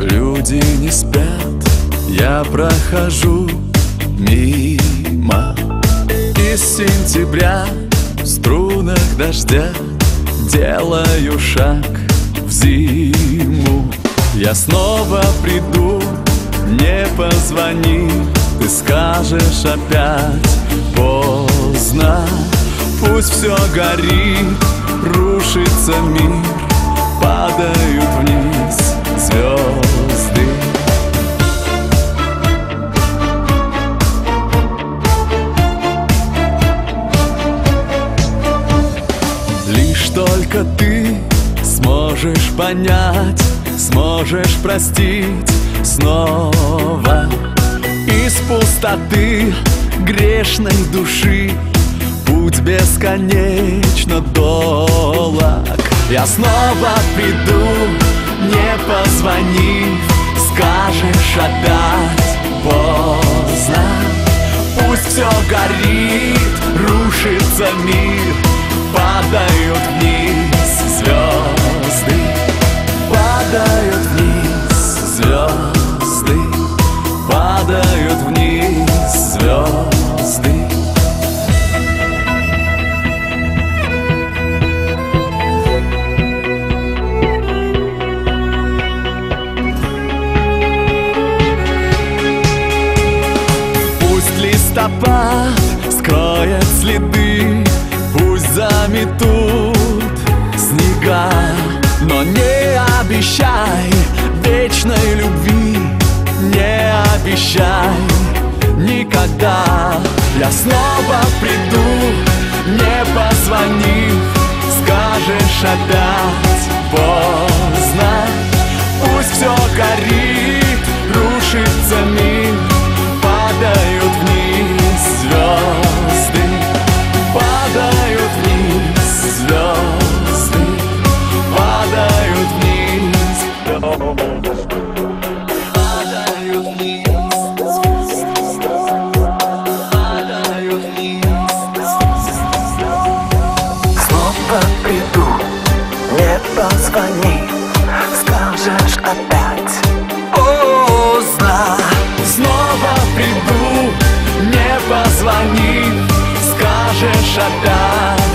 Люди не спят, я прохожу мимо. Из сентября в струнах дождя делаю шаг в зиму. Я снова приду, не позвони, ты скажешь опять поздно. Пусть все горит, рушится мир, падают вниз звезды. Лишь только ты сможешь понять, сможешь простить снова. Из пустоты грешной души путь бесконечно долог. Я снова приду, не позвонив, скажешь опять поздно. Пусть все горит, рушится мир, падают вниз звезды, падают вниз звезды, падают вниз звезды. Листопад скроет следы, пусть заметут снега, но не обещай вечной любви, не обещай никогда. Я снова приду, не позвонив, скажешь опять поздно. Пусть все горит, рушится мир, падают вниз звезды, падают вниз звезды, падают вниз, падают вниз, падают вниз. Снова приду, не позвони, скажешь опять поздно. Снова приду, не позвони, скажешь опять.